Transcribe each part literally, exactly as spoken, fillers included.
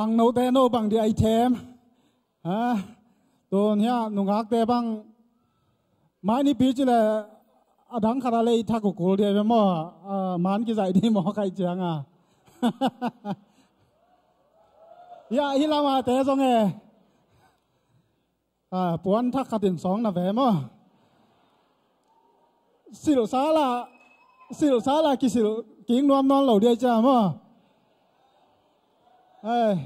thằng nấu thế nấu bằng đi ai thèm à đồ nha nung ác thế bằng mai ní pí chứ là đắng khara lấy thắc của cô đi về mò mán cái dạy đi mò cái chuyện à ya hi làm à thế xong nghe à buồn thắc khát tiền sóng là về mò siêu xá là siêu xá là cái siêu kiến nuông non lẩu đi chưa mò ê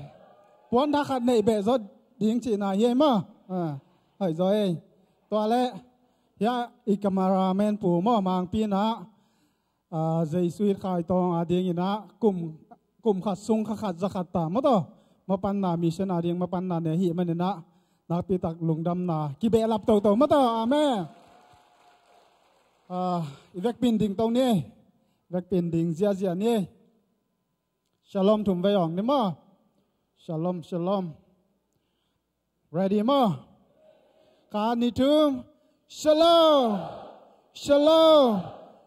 buồn thắc khát nệ bể rồi tiếng chị này vậy mò à hỏi rồi toa lệ ya ikamara men pu mò mang pin á à dây suy khai tòng à tiếng gì ná cùng cùng khát sung khát khát khát ta mò to mà pan na mission à tiếng mà pan na này hi mà nè ná nạp pi tắc lùng đâm na kí bể lạp tàu tàu mò to à mẹ Uh, vek pin ding tong ni vek pin ding zia zia ni shalom thum vayong ni ma shalom shalom ready ma ka ni thum shalom shalom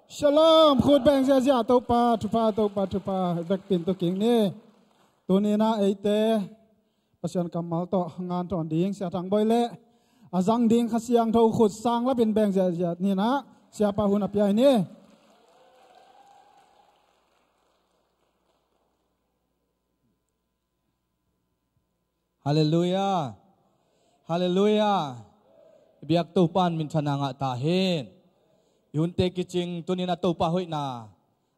shalom khut bang zia zia to pa thu pa to pa thu pa vek pin to king ni tu ni na ate pasian kamal to ngan ton ding sia thang boi le azang ding khasiang tho khut sang la pin bang zia zia ni na siapa hunap ya ini? Haleluya, haleluya. Biak tupan min sananga tahin. Yunte kicing tunin atupa hoy na.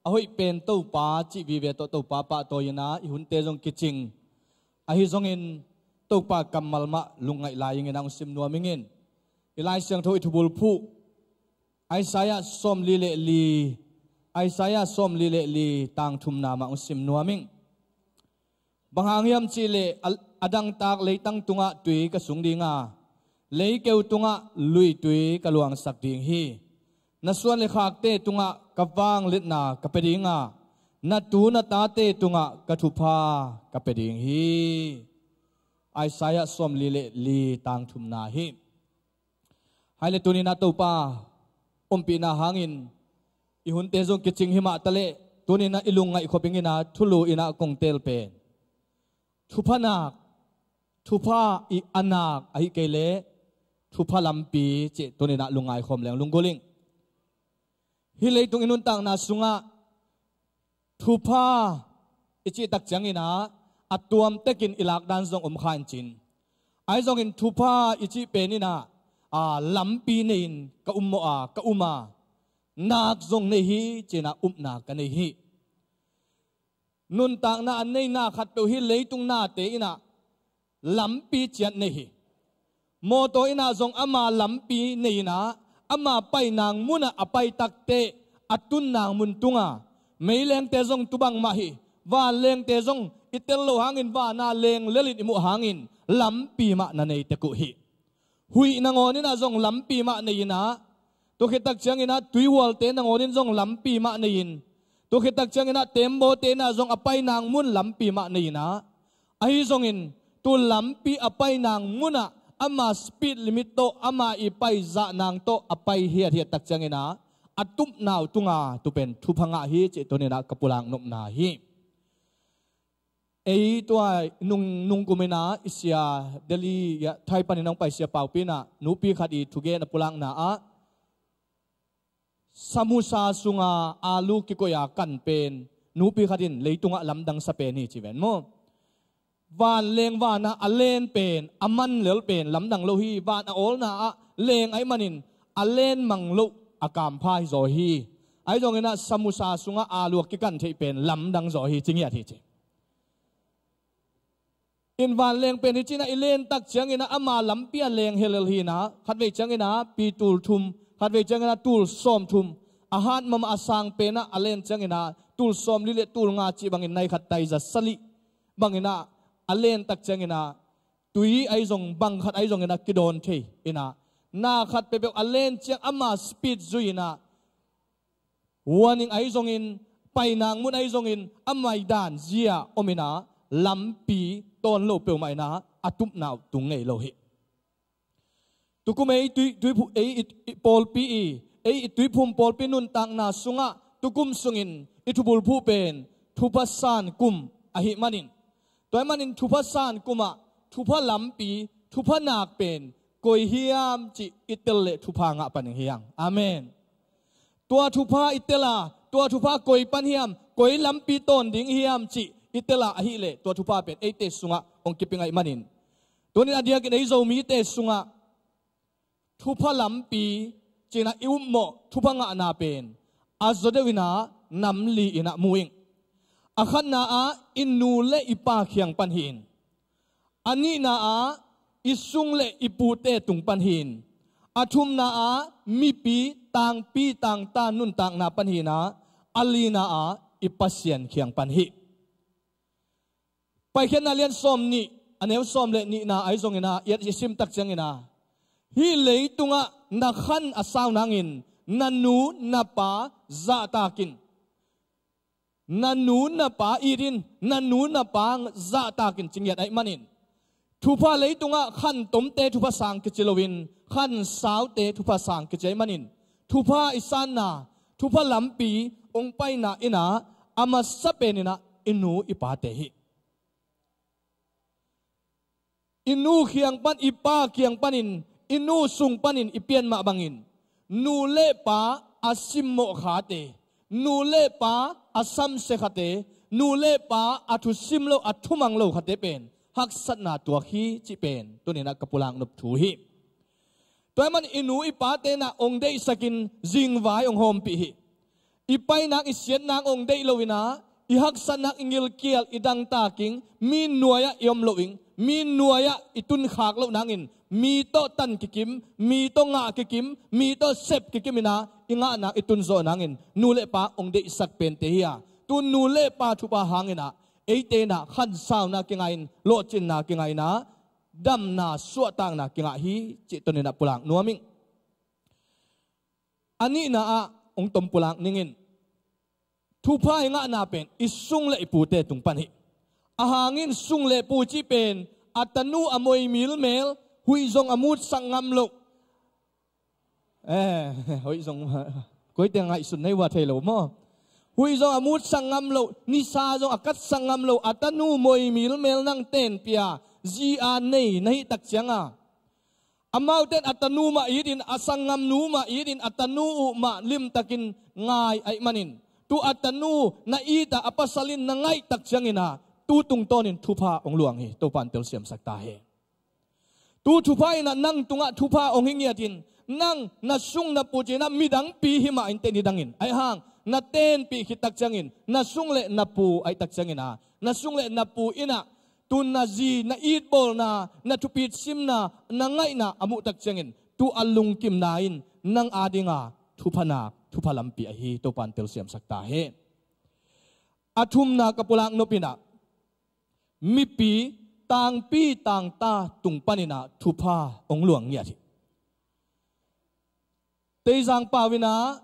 Ahoy pen tupa cibibe to tupa pa toyna. Yunte zong kicing. Ahi zongin tupa kamalma lungai layingin ang simnuamingin. Ilay siyang to itubulpu. Isaiah som li le li Isaiah som li le li tang thum na ma usim nuaming bangangiam chi le adang tak le tang tunga tui ka sung dinga le keu tunga lui tui ka luang sak ding hi na suan le khak te tunga ka wang lit na ka pedinga na tu na ta te tunga ka thupa ka peding hi Isaiah som li le li tang thum na hi hai le tunin na to pa umpi na hangin ihunte zong kicing hima tale tuni na ilunga ikhopingina thulu ina kongtel pen thuphanak thupha I anak ai kele thupha lampi che tuni na lungai khomleng lungoling hilei tung inun tang na sunga thupha ichi tak changina atuam tekin ilak dan zong om khan chin ai zong in thupha ichi penina a lampi nein ka ummo a ka uma nak zong nei hi chena umna ka nei hi nun tang na an nei na khat to hi leitung na te ina lampi chat nei hi mo to ina zong ama lampi nei na ama pai nang muna apai tak te atun nang mun tunga mei leng te zong tubang ma hi wa leng te zong itel lo hangin wa na leng lelit imu hangin lampi ma na nei te ku hi hui nangonin na zong lampi ma na yin ha. To kitak chang ina tui wal te nangonin zong lampi ma na yin. To kitak chang ina tembo te na zong apay nang mun lampi ma na yin ha. Ahi zong in tu lampi apay nang muna ama speed limit to ama ipay za nang to apay hiat hiat tak chang ina. Atup naw tunga tupen tupanga hi chito nina kapulang nop na hi. Ei tua nung nung kumena isya deli ya Thai paninang pa isya paupina nupi khadi thuge na pulang na a samusa sunga alu kikoya kanpen nupi khadin leitunga lamdang sa peni chiven mo van leng wana alen pen aman lel pen lamdang lohi van a ol na a leng ai manin alen manglo akam phai zo hi ai zongena samusa sunga alu kikan thei pen lamdang zo hi chingya thi chi in van leng pen hichina ilen tak changina ama lampia leng helel hina khatwe changina pi tul thum khatwe changina tul som thum ahan mama asang pena alen changina tul som lile tul nga chi bangin nai khat tai za sali bangina alen tak changina tui ai jong bang khat ai jong ina kidon the ina na khat pe pe alen chang ama speed zuina warning ai jong in pai nang mun ai jong in amai dan zia omina lampi ton lo peu mai na atup naw tu ngei lo he tu ku mei tu tu pu ei pol pi e ei tu phum pol pi nun tang na sunga tu kum sungin itubul phu pen thupasan kum ahi manin Toimanin tupa san kuma, tupa lampi, tupa nakpen, koi hiam ci itele tupa ngapan hiang. Amen. Tua tupa itela, tua tupa koi pan hiam, koi lampi ton ding hiam ci itela ahile, tua tupa pen, ete sunga, ong kipingai manin. Tuanin adia kita izau mi ete sunga, tupa lampi, cina iummo, tupa nga anapen, azodewina namli ina muing. Akhan naa innu le ipa khiang panhin. Ani naa isung le ipute tung panhin. Athum naa mipi tang pi tang ta nun tang na panhina. Ali naa ipasyan khiang panhi. Paikhen na lian som ni. Anew som le ni na aizong ina. Yat isim tak siang ina. Hi le tunga nakhan asaw nangin. Nanu napa zaatakin. Nanu napa irin, nanu napa zata kin cingyat ay manin. Tupa lay tunga kan tomte tupa sang kecilowin, kan saute tupa sang kecay manin. Tupa isana, tupa lampi, ongpay na ina, amasapen ina inu ipatehi. Inu kiang pan ipa kiang panin, inu sung panin ipian mabangin. Nule pa asimmo khate, nule pa asam sekate, nule pa atusim lo atumang lo khate pen. Hak satna tuahi cipen. Tuni nak kepulang nup tuhi. Tuaman inu ipate na ongde isakin zingwai ong hompihi. Ipai nak isyen na ongde ilowina. Ihak sanak ingil kial idang taking. Min nuaya iom lowing. Min nuaya itun khak lo nangin. Mi to tan kikim, mi to nga kikim, mi to sep kikim ina, inga na itun zo nangin. Nule pa ong de isak pente hiya. Tu nule pa tupa hangina. Eite na khan sao na kingain, lo chin na kingain na, dam na suatang na kingahi, citunin na pulang nuaming. Ani na a ong tom pulang ningin. Tupa inga na pen, isung le ipute tung panhi. Ahangin sung le puji pen, atanu amoy milmel, Hui zong amut sang ngam luk. Eh, hui zong, koi tiang ngai sun nai wa thay lo mo. Hui zong amut sang ngam luk, nisa zong akat sang ngam luk, atanu moi mil mel nang ten pia, zi anei nahi tak sianga. Amau ten atanu ma idin, asang ngam nu ma idin, atanu ma lim takin ngai ay manin. Tu atanu na ita apasalin na ngai tak siangina, tu tung tonin tupa ong luang hi, tu pantil siam sakta hi. Tu tupa ina nang tunga tupa ong hingyatin. Nang nasung na puji na midang pi hima inten hidangin. Ay hang, na ten pi hitaksangin. Nasung le na pu ay taksangin ha. Nasung le na pu ina. Tu na zi na idbol na, na tupit sim na, na ngay na amu taksangin. Tu alung kim nain. Nang adi nga, tupa na, tupa lampi ahi. Tupan til siyam saktahe. Atum na kapulang nopina. Mipi. Tang pi tang ta tung panina tupa ong luang niati. Teizang pawina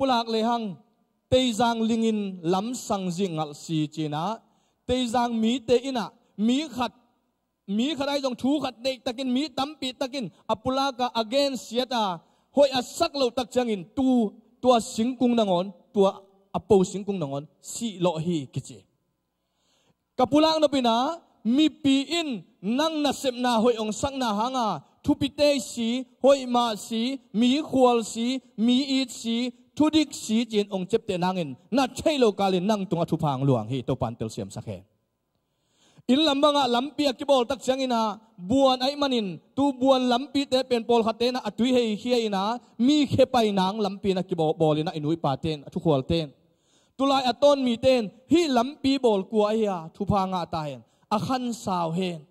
pulak lehang teizang lingin lam sang zingal si cina teizang mi te ina mi khat mi khatai jong thu khat dek takin mi tam pi takin apulaka against yata hoi asak lo tak jangin tu tua singkung nangon tua apo singkung nangon si lohi kici. Kapulang nopina mipiin nang nasib na hoi ong sang na hanga tupite si hoi ma si mi kual si mi it si tudik si jin ong chepte nangin na chelo kalin nang tunga tupang luang hi to pantel siam sakhe in lamba nga lampi akibol tak siangina buan ay manin tu buan lampi te pen pol khatena atui hei hiya ina mi khepai nang lampi na kibol bolina inui paten atu kual ten tulai aton mi ten hi lampi bol kuai hiya tupanga tahen Akhan sao hen.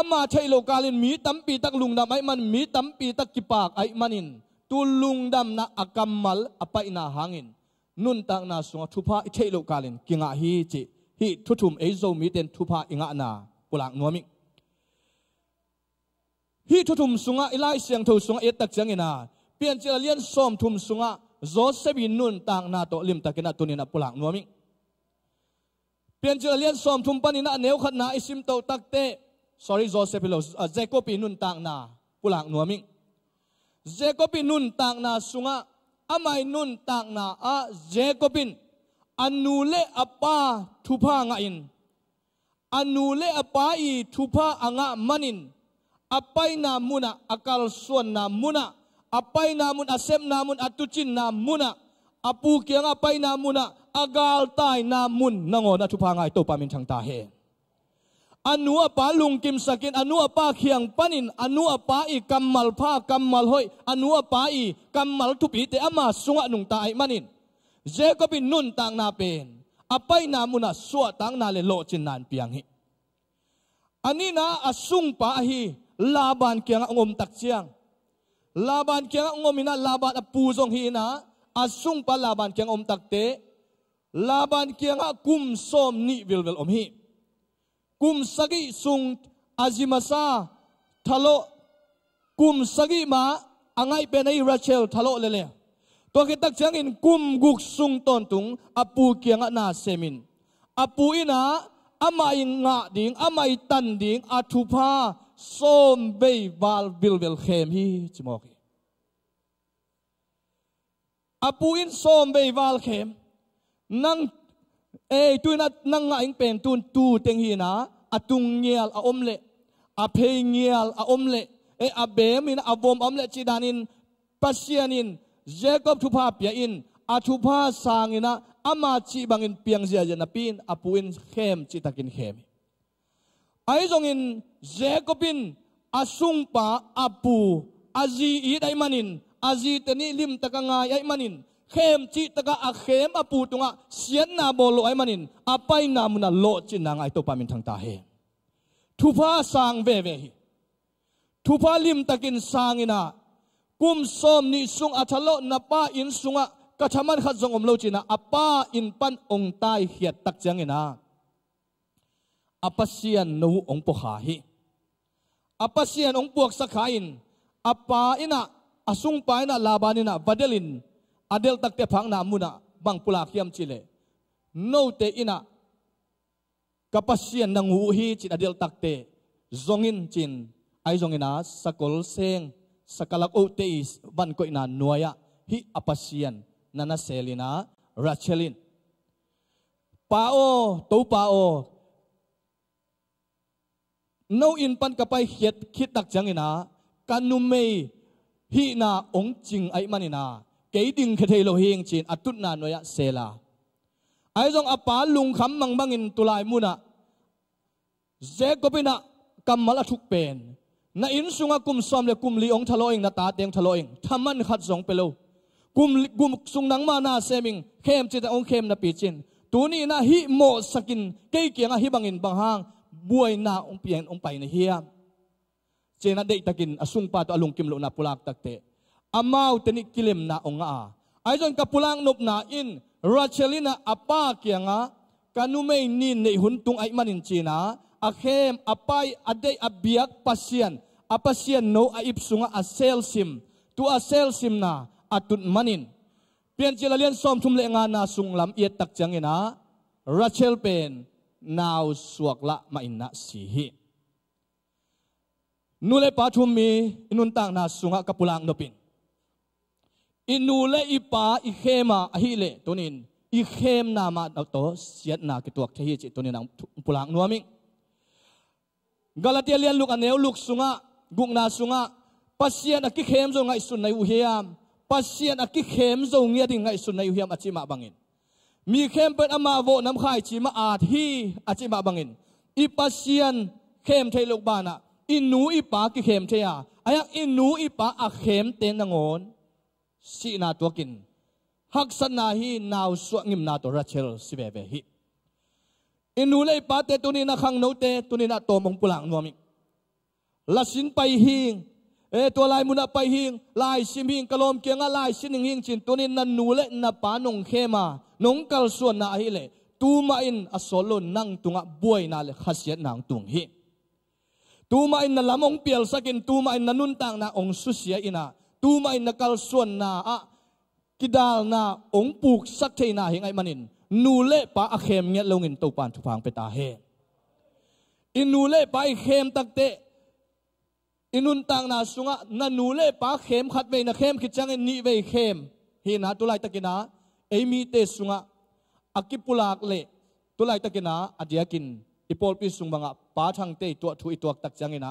Ama chay lo kalin mi tampi tak lungdam ay man mi tampi tak kipak ay manin. Tu lungdam na akamal apa inahangin. Nun tak na sunga tupa chay lo kalin kinga hi ci. Hi tutum ezo mi ten tupa inga na. Pulang nuamik. Hi tutum sunga ilai siang tu sunga etak siang ina. Pian cila lian som tum sunga. Zosebi nun tak na to lim takina tunina pulang nuamik. Pian cila lian som tumpan ina neu khat na isim tau takte. Sorry Joseph lo. Jacob inun tang na pulang nuaming. Jacob inun tang na sunga amai nun tang na a Jacobin Anule apa tupa angain. Anule apa I tupa anga manin. Apai namuna akal suan namuna. Apai namun asem namun atucin namuna. Apu kiang apai namuna agal tai namun nangon atupa angai to pamintang tahe. Anu apa lungkim sakin, anu apa kiang panin, anu apa I kamal pa kamal hoi, anu apa I kamal tupi te ama sunga nung tae manin. Jacobi nun tang na pen, apay na muna suwa tang na lelo chinan pianghi. Anina asung pahi laban kaya ngom taksiang. Laban kaya ngom ina laban apuzong hina, asung pa laban kaya ngom takte, laban kaya kum som ni wilwil omhi. Kum sagi sung azimasa thalo, kum sagi ma angay penay Rachel thalo lele. Pagkitak siangin kumguk sung tontong apu kia nga na semin. Apu ina amay nga ding, amay tanding atupa sombay val bilbil khemhi chimoki. Apu in sombay val khem nang eh tu na nang ngaing pentun tu tenghi na atung ngial a omle, aphe ngial a omle, eh abem in avom omle chidanin pasyanin. Jacob tupa piain, atupa sangina, amachi bangin piang ziaja napin, apuin khem citakin khem. Aizongin Jacobin asungpa apu azi iday manin, azi teni lim takangay ay manin, khem citaka akhem apu tunga sian na bolo ay manin, apay namuna lo cinangay to pamintang tahe. Tupa sang vevehi, tupa lim takin sangina. Kum som ni sung atalo na pa in sunga kachaman khat zongom lo china apa in pan ong tai hiat tak changina apa sian no ong pokhahi apa sian ong puak sakhain apa ina asung pa ina labanina badelin adel takte phangna muna bang pula khiam chile no te ina kapasian nangu hi chin adel takte zongin chin ai zongina sakol seng sakalak oteis ban ko ina nuaya hi apasian nana selina Rachelin pao to pao no in pan kapai hiet khitak changina kanume hi na ong ching ai manina keiding khethei lo hing chin atutna noya sela aizong apa lung kham mangbangin tulai muna Jacobina kamala thuk pen na in sunga kum som le kum liong thaloing na ta teng thaloing thaman khat zong pelo kum kum sung nang ma na seming khem chita ong khem na pichin tuni na hi mo sakin ke kianga hi bangin banghang buai na ong pian ong pai na hiam chena dei takin asung pa to alung kim lo na pulak takte amau teni kilem na ong a aizon ka pulang nop na in Rachelina apa kianga kanumei nin nei huntung ai manin china akhem apai adei abiak pasien apa sian no aib sunga asel sim tu asel sim na atun manin pian chilalian som thum le nga na sunglam iet tak changena Rachel pen naw suakla ma inna sihi nule pathum mi inun tang na sunga kapulang nopin inule ipa ikhema ahile tunin ikhem na ma to siat na kituak thehi chi tunin pulang nuaming Galatia lian luk aneu luk sunga guk na sunga pasien akikhem zo ngai sunai uhiam pasien akikhem zo ngia ding ngai sunai uhiam achima bangin mi khem pen ama vo nam khai chima at hi achima bangin I pasien khem thei lok bana inu ipa ki khem theya ayak inu ipa a khem te nangon si na tokin hak sanna hi naw suangim na to Rachel sibe be hi Inulay pate tunin na kang note, tunin na tomong pulang nuamik. Lasin paihing, eh tualay muna paihing, lai simhing kalom kia nga lai sininging chin, tunin na nule na panong khema, nung kalsuan na ahile, tumain asolo nang tunga buhay na khasiat na ang tunghi. Tumain na lamong piel sakin, tumain na nuntang na ong susya ina, tumain na kalsuan na a, kidal na ong puksak tay na hingay manin. Nule pa akhem nget longin topan tupang petahe. Inule pa akhem takte. Inuntang na sunga na nule pa akhem khatbe na akhem kitchangin niwe akhem. Hina tulay takina. Amy te sunga. akipulak le tulai takina adiakin ipolpi sungmanga pathang te tu thu ituak tak changina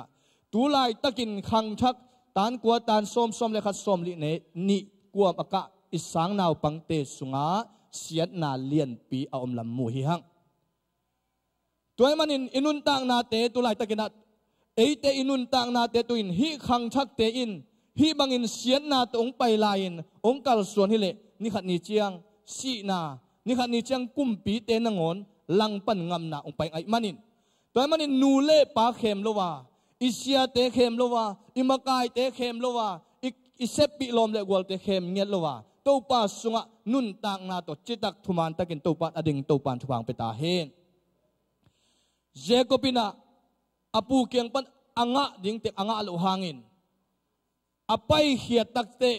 tulai takin khangthak tan kwa tan som som le khat som li ne ni kuam aka isang naw pangte sunga siat na lian pi a omlam mu hi hang toy manin inun tang na te tulai takina eite inun tang na te tuin hi khangthak te in hi bangin siat na to ong pai lain ong kal suan hi le ni khat ni chiang si na ni khat ni chiang kum pi te nangon lang pan ngam na ong pai ai manin toy manin nu le pa khem lo wa isia te khem lo wa imakai te khem lo wa isepi lom le gol te khem nget lo wa to pa sunga nun tang na to chitak thuman takin to pa ading to pan chuang peta hen jekopina apu kyang pan anga ding te anga lo hangin apai hiat takte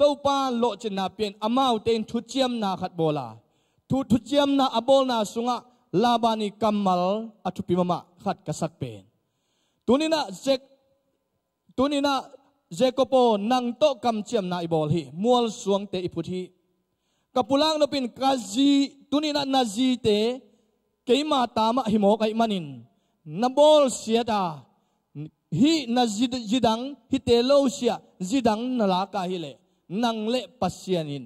topa lo china pen amau ten thuchiam na khat bola thu thuchiam na abol na sunga labani kamal athupi mama khat kasak pen tunina jek tunina jekopo nang to kam chiam na ibol hi mual suang te iputhi kapulang no pin kazi tunina nazi te keima tama himo kai manin nabol siada hi na zidang hi telo sia zidang nalaka hi le nang le pasianin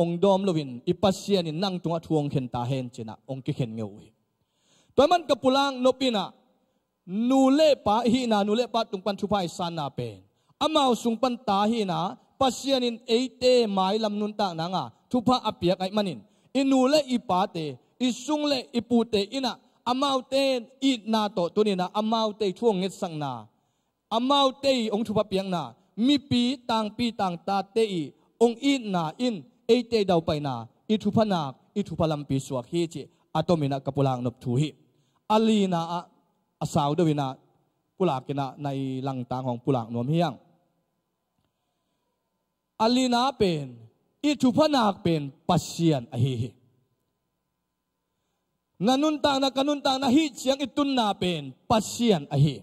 ong dom lovin ipasianin nang tunga thuang khen ta hen china ong ki khen ngewi toman kapulang nopina nule pa hi na nule pa tungpan thupai sana pen amao sungpan ta hi na pasianin eite mai lam nun ta nanga thupa apia kai manin inule ipate isungle ipute ina amau ten it na to tunina amau te thuang nget sang na amau te ong thupa piang na mi pi tang pi tang ta te i ong it na in e te dau pai na i thupa na i thupa lam pi suak hi che atomina kapulang nop thu hi ali na a asaw do wina pulak kina nai lang tang hong pulak nom hiang ali na pen i thupa nak pen pasian a hi hi nanuntang na kanuntang na hi chiang itun na pen pasian ahi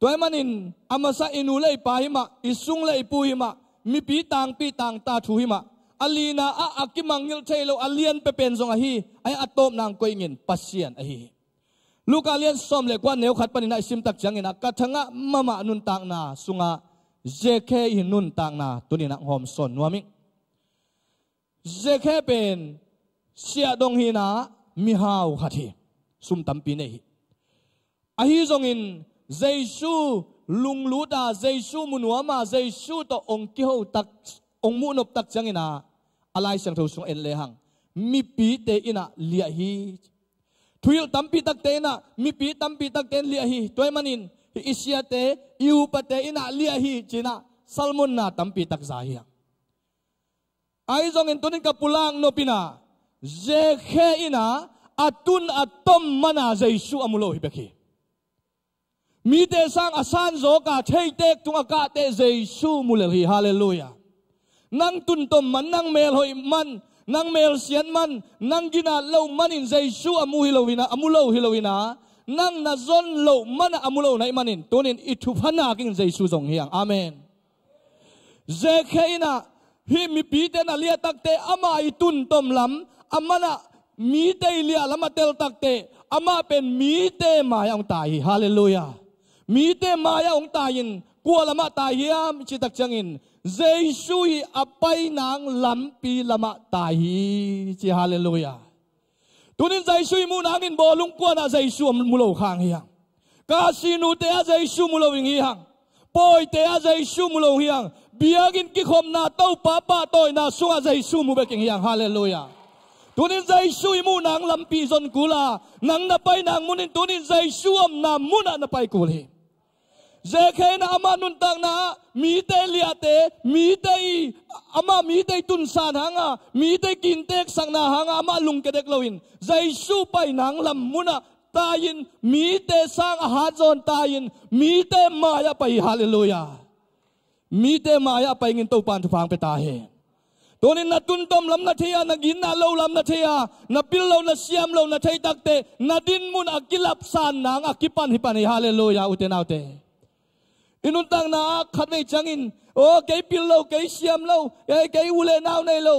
toy manin amasa inulei pahima isunglei puhima mi pi tang pi tang ta thuhima alina a akimangil thailo alian pe pen zong ahi ai atom nang koingin pasian ahi luka alian somle kwa neu khat panina isim tak changina kathanga mama nuntang na sunga jekhe hi nuntang na tunina hom son nuami jekhe pen sia dong hi na mihau hathi sum tampi nei ahi zongin jaisu lungluda jaisu munuama jaisu to ongkiho tak ongmunop tak changina alai sang tho sung en le hang mi pi te ina lia hi thuil tampi tak te na mi pi tampi tak ten lia hi toy manin isia te iu pate ina lia hi china salmon na tampi tak zahia ai zongin tunin ka pulang no pina jekhe ina atun atom mana jaisu amulo hibeki mi te sang asan zo ka theitek tunga ka te jaisu muleli hallelujah nang tun tom man nang mel hoi man nang mel sian man nang gina lo manin jaisu amu hilowina amulo hilowina nang na zon lo mana amulo nai manin tunin ithufana king jaisu jong hiang amen jekhe ina hi mi pi te na lia takte ama itun tom lam amana mi te lia lama tel takte ama pen mi te maya ong tai hallelujah mi te maya ong tayin kwa lama tahiam chitak changin jeisui apai nang lampi lama tahi chi hallelujah tunin jeisui mu nangin bolung kwa na jeisu mulo khang hiang kasinu te a jeisu mulo wing hiang poi te a jeisu mulo hiang biagin ki khom na to papa toy na suwa jaisu mu beking yang hallelujah tunin jaisu mu nang lampi zon kula nang na pai nang munin tunin jaisu am na muna na pai kuli jekhe na ama nun tang na mi te liate mi te ama mi te tun san hanga mi te kin tek sang na hanga ama lung kedek lowin jaisu pai nang lam muna tayin mi te sang ha zon tayin mi te maya pai hallelujah mi te maya pa ingin to pan thupang pe ta he tonin na tun tom lam na thia na gin na lo lam na thia na pil lo na siam lo na thai tak te na din mun akilap san nang akipan hi pan hallelujah uten out te inun tang na khat nei changin o ke pil lo ke siam lo ke ke ule nau nei lo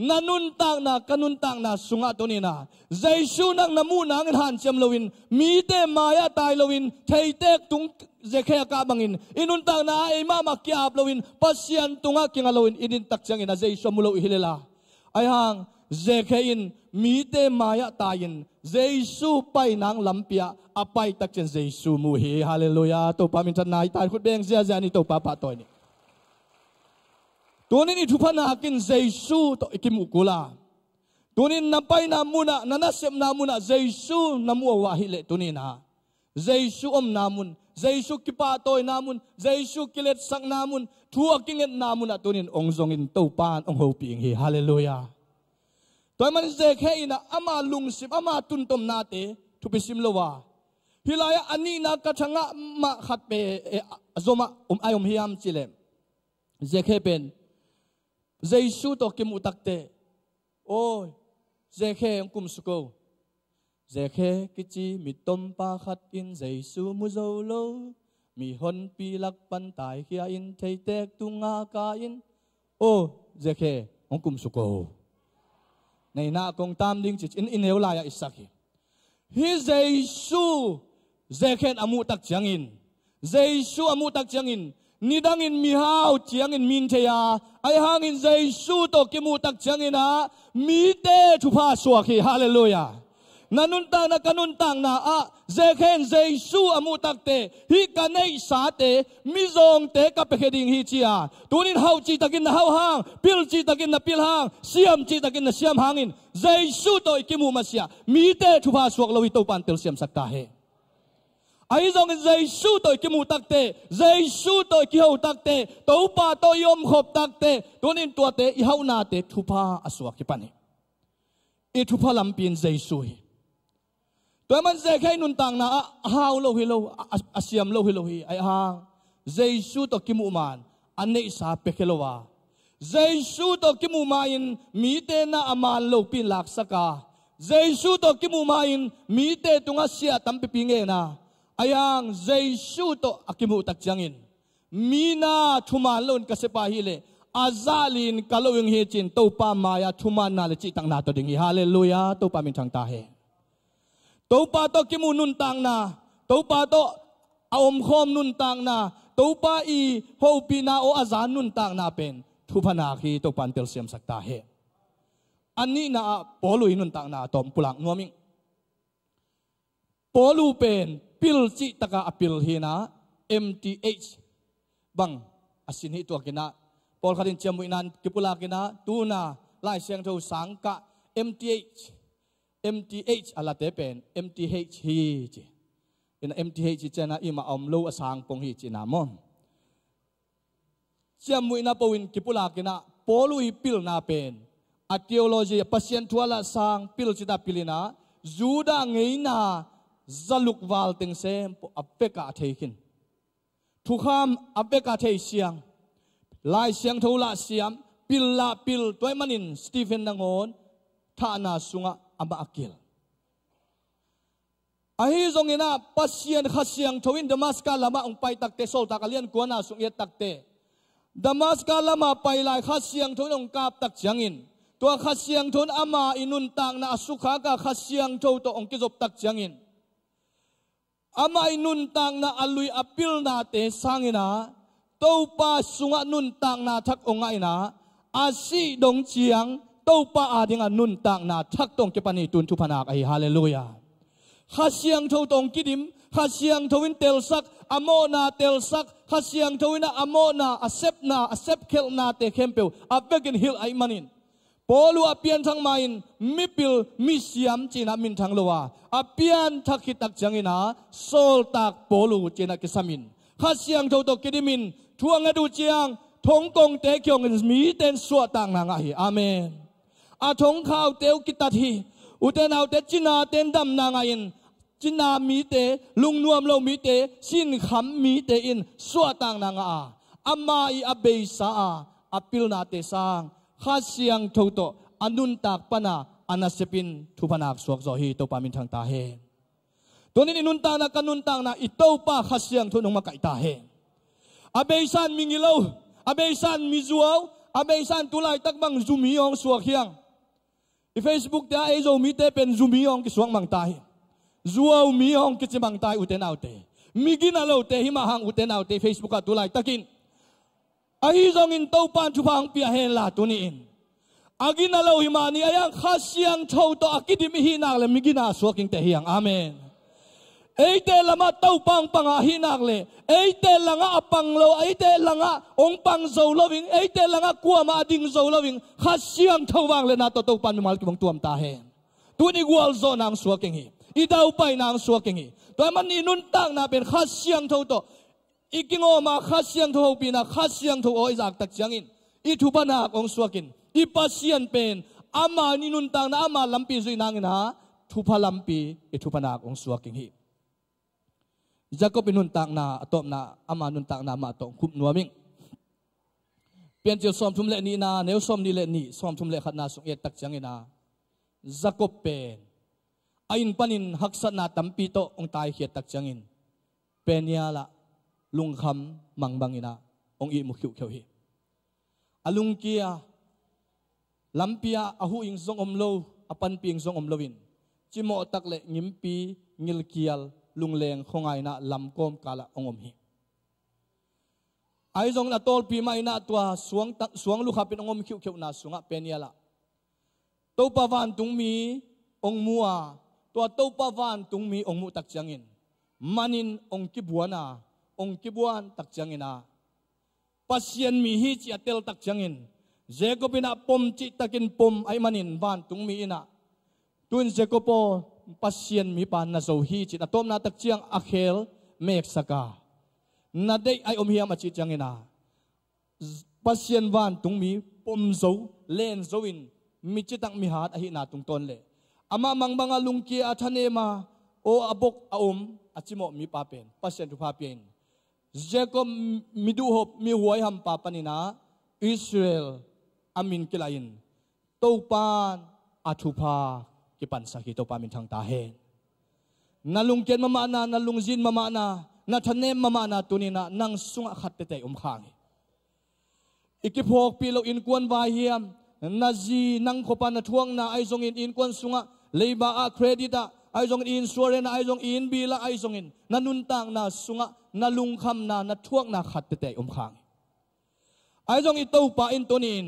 nanuntang na kanuntang na sungato nina. Zaisu nang namuna ang hansyam lawin. Mite maya tayo lawin. Taytek tung zekaya kabangin. Inuntang na ay mamakiab lawin. Pasyan tunga kingalawin. Inintak siyang ina. Zaisu mulaw ihilila. Ayang zekayin mite maya tayin. Zaisu pay nang lampia. Apay takyan Zaisu muhi. Hallelujah. To paminsan na itan. Kutbeng siya siya nito papatoy ni. Tunin itupan na akin Zaisu to ikimukula. Tunin napay na muna, nanasip na muna, Zaisu namuawahile tunin ha. Zaisu om namun, Zaisu kipatoy namun, Zaisu kiletsak namun, tuakingit namun na tunin ongzongin taupan, onghopiing hi. Hallelujah. Tuay man zekhe na ama lungsip, ama tuntom nate, tupisim lawa. Hilaya anina katanga makhatpe, zoma umayom hiyam silem. Zekhe ben. Zaisu to kimutakte. Oy, Zekhe ang kumsuko. Zekhe kichi mitom pakatkin Zaisu muzolo. Mihon pilak pantay kiain taytek tungakain. Oy, Zekhe ang kumsuko. Nay na akong tamding chichin inew laya isaki. Hi Zaisu, Zekhe amutak tiyangin. Zaisu amutak tiyangin. Nidangin mihaw tiangin minteya ay hangin Zaisu to kimutak tiangin ha mite chupa suaki. Hallelujah. Nanuntang na kanuntang na a Zekhen Zaisu amutakte hi kanay sate mizong te kapekading hi tia tunin hau chitakin na hau hang pil chitakin na pil hang siam chitakin na siam hangin Zaisu to ikimumasya mite chupa suak lawito pantil siam saktahe. Aizong Zaisu to kimutakte, Zaisu to kihautakte, taupa to yomhoptakte, tunin tuate ihaunate tupa aswakipane. Itupa lampin Zaisuhi. Tuaman Zekhe nuntang na ahau lohilo, asiam lohilohi, ay ahang, Zaisu to kimuman, ane isa pekelowa. Zaisu to kimumain, mite na aman lopin laksaka. Zaisu to kimumain, mite tunga siya tampipinge na. Ayang Zaisu to akimutak tiyangin. Mina tumalon kasipahile. Azalin kalawing hichin. Taupa maya tumanali chitang nato dingi. Hallelujah. Taupa minchang tahe. Taupa to kimununtang na. Taupa to aomkom nuntang na. Taupa i hopi na o azan nuntang na pen. Taupa naki taupa antil siyam saktahe. Ani na polu inuntang na tom pulang ngoming. Polu pen. Pil si taka apil hina M T H bang asin hito akina Paul kadin ciamu inan kipula akina tuna lai siang tau sangka M T H M T H ala tepen M T H hi je ina M T H cina ima om lo asang pong hi cina mon ciamu ina pawin kipula akina polui pil na pen a teologi pasien tuala sang pil cita pilina zuda ngeina zaluk wal ting sem po apeka thekin thukham apeka the siang lai siang thola siam pil la pil toy manin Stephen nangon thana sunga amba akil ahi zongena pasien khasiang thowin Damaska lama ong pai takte solta kalian kuana sungyet takte Damaska lama pai lai khasiang thonong kap tak changin to khasiang thon ama inuntang na asukha ka khasiang tho to ongkizop tak changin ama inuntang na aluy apil nate sangina taupa sunga nuntang na thak ongaina asi dong chiang taupa adinga nuntang na thak tong kepani tun thupanak ai. Hallelujah. Khasiang tho tong kidim khasiang thowin telsak amona telsak khasiang thowina amona asepna asepkel nate kempeu apegin hil ai manin polu apian thang main mipil misiam china min thang lowa apian thakitak changina sol tak polu china kisamin khasiang thoto kidimin thuanga du chiang thongkong te kyong mi ten suwa tang na hi amen a thong khau teu kitat hi uten au te china ten dam na ngain china mi te lungnuam lo mi te sin kham mi te in suwa tang na nga ama i abeisa apil na te sang khasiang thoto anuntak pana anasipin thupanak suak zohi to pamin thang tahe tunin inuntang na kanuntang na ito pa khasiang thonong makaitahe abeisan mingilaw abeisan mizuaw Abay san tulay takbang zumiyong suwakyang. I Facebook ta ay zomite pen zumiyong kiswang mangtahi. Zuaw miyong kitsimang tahi uten aute. Miginalaw te himahang uten aute Facebook at tulay takin. Ahizong intaw pan chupang piyahen latuniin. Aginalaw himani ayang khasyang chow to akidimihinakle miginaswaking tehiyang. Amen. Eite lama taupang pangahinakle. Eite langa apanglo. Eite langa ongpang zolawing. Eite langa kuama ading zolawing. Khasyang tawangle na totopan mimalkibang tuam tahen. Tunigual zon ang suwakingi. Idawpay na ang suwakingi. Tuaman inuntang napin khasyang taw to. Ikingo ma khasyang taw pina khasyang taw o isak taksiyangin. Ituban na akong suwakin. Ipasyan pen. Ama ninuntang na ama lampi zuinangin ha. Tupalampi ituban na akong suwakingi. Jacob inuntang na atop na ama nuntang na ama atop kup nuaming. Pianjil som tumle ni na neo som ni le ni som tumle khat na sung etak jangin na. Jacob pen ain panin haksat na tampi to ong tai hietak jangin. Penya la lungkham mangbangina ong i mukhiu kheu hi. Alung kia lampia ahu ing zong omlo apan pi ing zong omlowin. Chimo takle ngimpi ngilkial lungleng khongai na lamkom kala ongomhi ai jong na tol pi mai na tua suang tak suang lu khapin ongom khiu khiu na sunga peniala to pawan tungmi ongmua tua to pawan tungmi ongmu tak changin manin ongkibuana ongkibuan tak changina pasien mi hi chi atel tak changin jekopina pom chi takin pom ai manin wan tungmi ina tun jekopo pasien mi pan na zohi chin atom na takchiang akhel meksaka na dei ai omhiam achi changena pasien wan tungmi pomzo len zoin mi chitang mi hat ahi na tungton le ama mangbanga lungki athanema o abok aom achimo mi papen pasien tu papen jacob midu hop mi huai ham papanina Israel amin kilain topan athupa kipan sakhi to pamin thang ta hen nalungken mamana nalungjin mamana nathane mamana tunina nang sunga khatte te umkhang ikiphok pilo in kwan vai hiam nazi nang khopana thuang na aizong in in kwan sunga leiba a credita aizong in insurance aizong in bila aizong in nanuntang na sunga nalungkham na nathuang na khatte te umkhang aizong itopa in tunin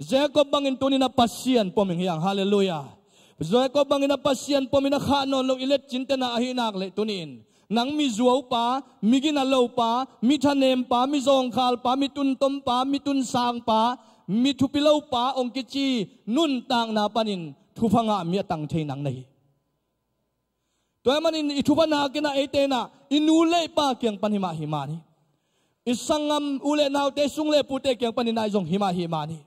Jacob bangin tunina pasien poming hiang hallelujah Jacob bangin na pasyan po minakhanon lo ilet chinta na ahinak le tunin. Nang mizuaw pa, miginalaw pa, mitanem pa, mizongkal pa, mituntom pa, mitunsang pa, mitupilaw pa, ong kichi, nuntang na panin, tupa nga miatang tainang nahi. Tuwa manin itupa na kina etena, inulay pa kiyang panhimahimani. Isangam ule na te sungle pute kiyang paninaizong himahimani.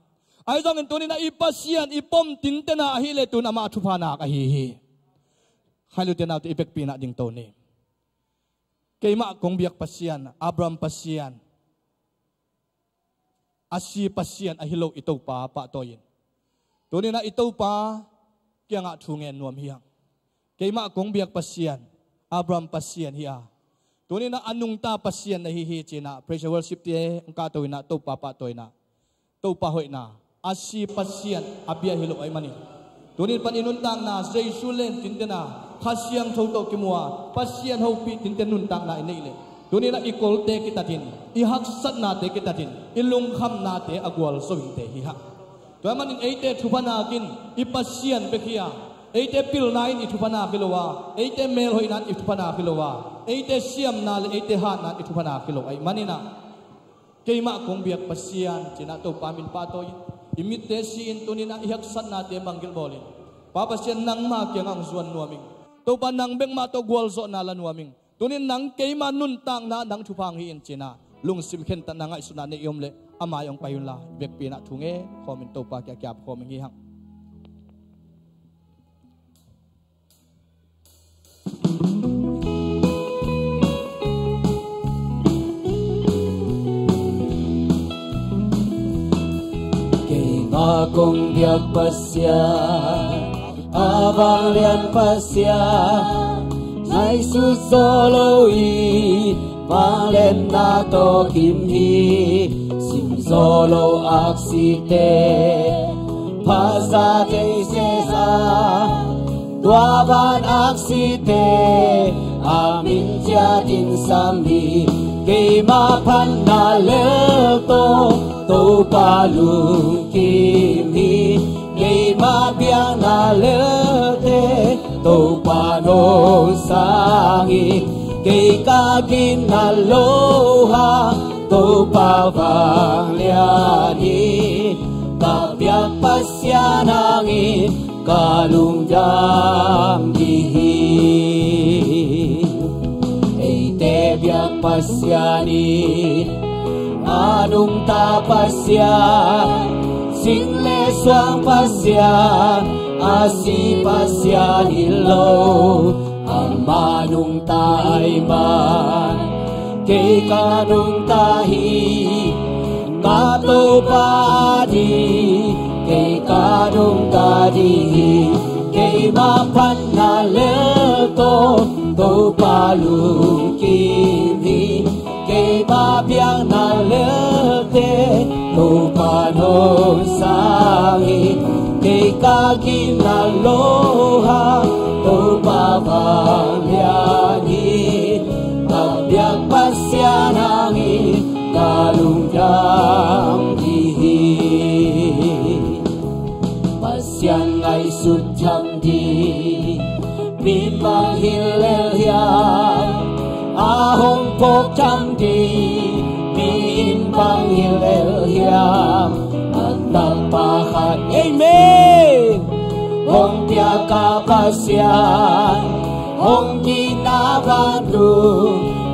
Aizong intunin na ipasyan, ipom tinte na ahile ito na maatupa na kahihi. Halutin natin ipekpina ding toni. Kay ma kong biyak pasyan, Abram pasyan, asi pasyan ahilo ito pa patoyin. Tunin na ito pa, kaya nga tungen nuam hiyang. Kay ma kong biyak pasyan, Abram pasyan hiya. Tunin na anong ta pasyan nahihichi na, praise worship tiye, ang katawin na, ito pa patoy na. Ito pahoy na. Asi pasyan abia hilo ay manin. Tunin paninuntang na zay sulen tinte na kasyang choto kimua pasyan hopi tinte nuntang na inaile. Tunin na ikolte kita din. Ihaksat nate kita din. Ilungkham nate agwal sawinte hihak. Tuwa manin eite tupanakin ipasyan pekiya. Eite pilnain itupanakilowa. Eite melhoy nan itupanakilowa. Eite siyam nal eite hanan itupanakilowa ay manina. Kay ma kong biyak pasyan, sinato pamin patoy, imitesin tunin ang ihaksan natin manggil bolin. Papasyan nang makiang ang zuan nuaming. Tupan nang beng matogwalso nala nuaming. Tunin nang kay manuntang na nang chupanghiin sina. Lungsim kenta na nga isunan ni iyomle, amayong payun la. Bek pinatunge, komin tupa kya kya koming hihang. Akong biyak pasyan, abang lian pasyan, ay susoloy, palen na to kimhi, sim solo aksite pasa keisesa tuaban aksite amin jatin sambi keima panaleto to palu kimi keima bianalete to pano sangi keika kinaloha to pavagliani tapya pasyanangi kalungjamdihi eitebya pasyani anung tapasya single swang pasya asi pasyanilo ang manung taiman kay kanung tahi kato padi kay kanung tadi kay mapan na leto to palung kini kay mabiyang na lete to panong sangi kay kaginaloha to papangyani yang pasyanangi kalungjamdihi pasyan ay sujamdi bipang hilelya ahong pokjamdi bimpang hilelya at napahat amen hong tiya kapasyan hong kinabadu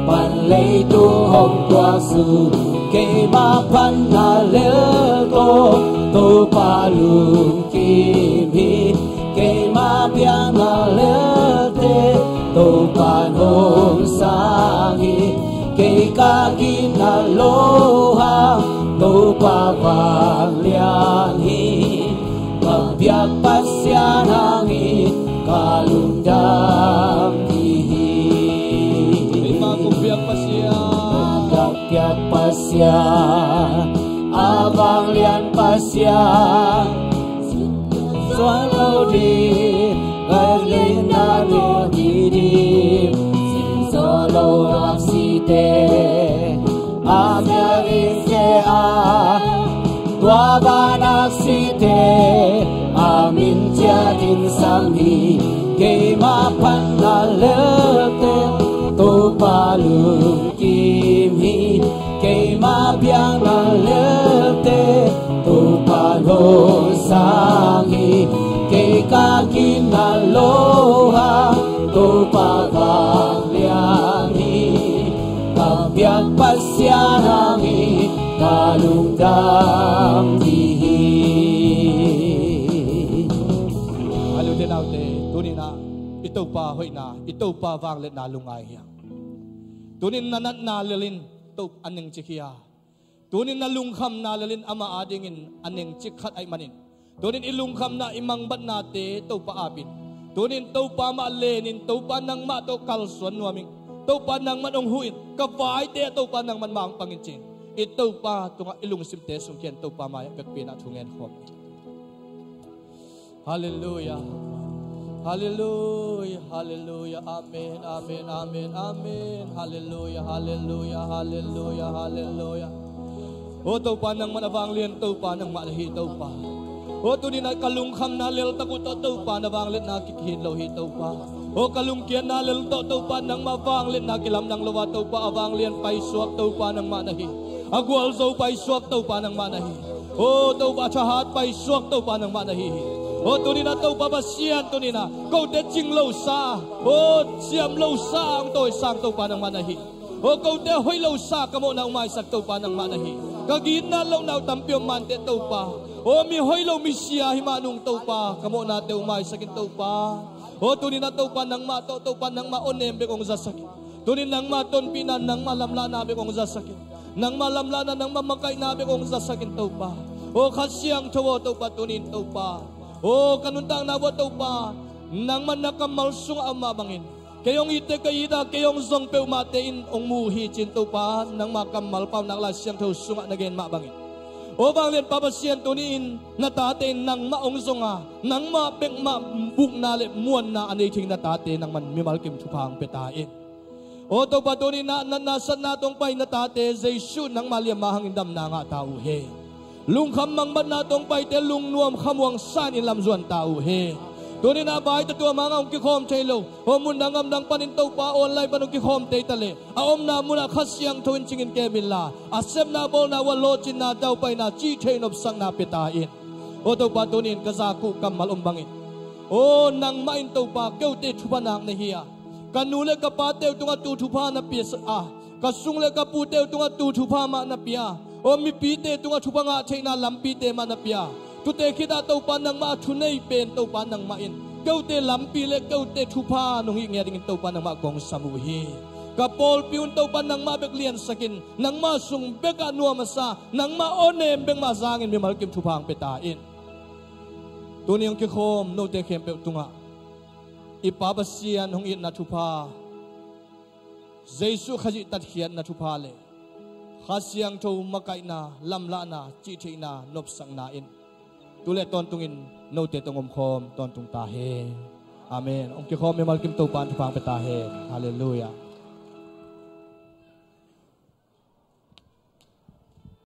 panlay tuhong tuasu kay mapan na leto to palung kimi kay mabiyang na lete to panong sangi kay kaginaloha to papaglianhi mabiyak pasyanangi kalungjamdihi Kapyak pasya, abang lian pasya, swallow di, berlinda no didi, solo aksite, amyarin kea, tuaban aksite, amin jadin sami, kema pandalete. To palung kimi kay mabiyang nalete to palong sangi kay kaginaloha to pagagliani kapyak pasyanangi kalungjamdihi Hallelujah now te tunina ito pa hoy na, ito pa vanglet na lungay. Tunin na nanalilin, ito aneng chikiya. Tunin na lungkam nalalin ama adingin, aneng chikhat ay manin. Tunin ilungkam na imangbat nate, ito pa apin. Tunin ito pa maalenin, ito pa nang mato kalsuan nuaming. Ito pa nang manunghuin, kapay te, ito pa nang manmaang pangitsin. Ito pa, ito nga ilung simte, sungkien, ito pa maya, pekpina, tungen home. Hallelujah. Hallelujah, hallelujah, amen, amen, amen, amen. Hallelujah, hallelujah, hallelujah, hallelujah. O taupa ng manavanglin, taupa ng malahi, taupa. O tunin ay kalungkam na lil takuto, taupa, navanglit na kikinlawhi, taupa. O kalungkian na lil to, taupa ng mavanglit na kilam ng lawa, taupa, avanglin, paisuap, taupa ng manahi. Agwal so paisuap, taupa ng manahi. O taupa chahat, paisuap, taupa ng manahi. O tunina tau babasian tunina kau dejing lausa o siam lausa ang toy sang tau panang manahi o kau de hoi lausa kamo na umay sak tau panang manahi kagina law na tampio mante tau pa o mi hoi law mi sia himanung tau pa kamo na te umay sakin tau pa o tunina tau panang mato tau panang maonem be kong zasakit tunin nang maton pinan nang malamlana be kong zasakit nang malamlana nang mamakai na be kong zasakit tau pa o kasiang tawo tau pa tunin tau pa O kanuntang nawato pa nang manakamalsung amabangin. Kayong ite kayida kayong zong peumatein ong muhi chinto pa nang makamalpaw nang lasyang tausung again mabangin. O bangin pabasyan tunin na tate nang maongzonga nang mapeng mabuk nalip muan na aniking na tate nang manmimalkim tupang petain. O to patunin na nanasan natong pay na tate zaysyon nang maliyamahang indam na nga tauhe. Lungkam mangban natong pay telung nuam kamuang sanin lamzuan tauhe. Tunin na bahay tatua mga ungkikom chaylo. O mundangam ng panintaw pa online panungkikom taytale. Aom na muna kasyang tuwin singin kemin la. Asem na bol na walocin na daw pay na chichain of sang napitain. O to patunin kazaku kam malumbangin. O nang maintaw pa gawte chupanang nahiya. Kanule kapatew tunga tutupa na pisa. Kasungle kaputew tunga tutupa manapia. O mipite tunga chupanga chay na lampite manapia. Tute kita tau panang matunay pen tau panang main. Kau te lampile kau te chupa nung ingering tau panang magong samuhi. Kapol piun tau panang mabeklian sakin nang masung beka nuamasa nang maone beng masangin mimalkim chupang petain. Tuniyang kikom no te kempe tunga. Ipabasian hungin na chupa. Jesu khajit tatkian na chupale. Khasyang tau makai na lamla na chichi na nopsang nain. Tule tontungin no te tongomkom tontung tahe. Amen. Ongkikom yung malkim tupan tupang petahe. Hallelujah.